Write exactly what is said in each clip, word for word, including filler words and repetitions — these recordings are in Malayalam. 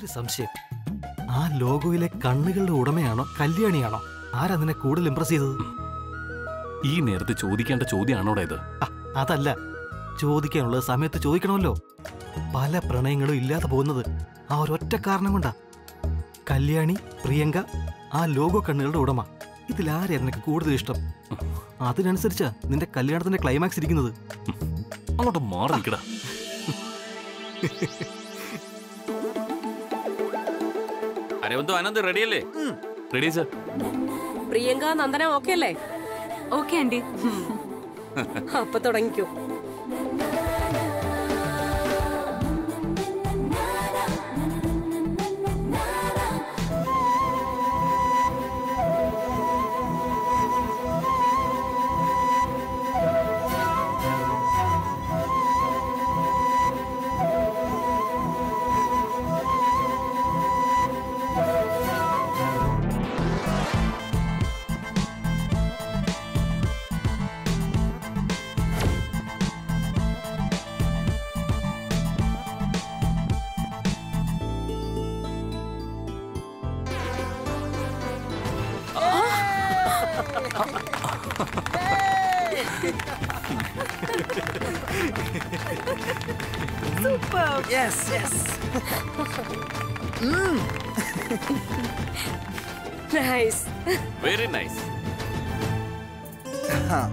ഒരു സംശയം. ആ ലോഗോയിലെ കണ്ണുകളുടെ ഉടമയാണോ കല്യാണിയാണോ? ആരാ നിന്നെ കൂടുതൽ ഇംപ്രസ് ചെയ്തത്? ഈ നേരത്തെ ചോദിക്കേണ്ട ചോദ്യമാണോടാ ഇത്? അതല്ല, ചോദിക്കാനുള്ള സമയത്ത് ചോദിക്കണമല്ലോ. പല പ്രണയങ്ങളും ഇല്ലാതെ പോകുന്നത് ആ ഒരൊറ്റ കാരണം കൊണ്ടാ. കല്യാണി, പ്രിയങ്ക, ആ ലോഗോ കണ്ണുകളുടെ ഉടമ, ഇതിലാരെ നിനക്ക് കൂടുതൽ ഇഷ്ടം? അതിനനുസരിച്ചാ നിന്റെ കല്യാണത്തിന്റെ ക്ലൈമാക്സ് ഇരിക്കുന്നത്. അങ്ങോട്ട് മാറി നിൽക്കടാ. अरे वो तो आनंद रेडी है ले, रेडी है सर। प्रियंका नंदना ओके ले, ओके एंडी। हाँ पता नहीं क्यों। Very nice. हाँ.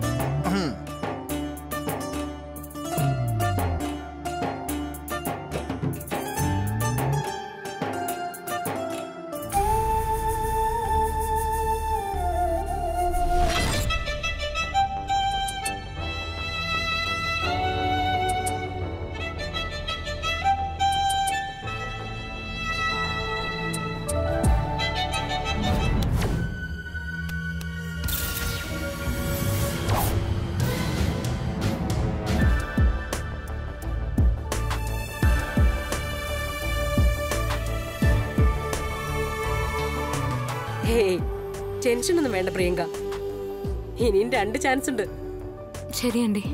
टेंशन ഒന്നും വേണ്ട പ്രിയങ്ക, ഇനിയും രണ്ട് ചാൻസ് ഉണ്ട്. ശരിയണ്ടി.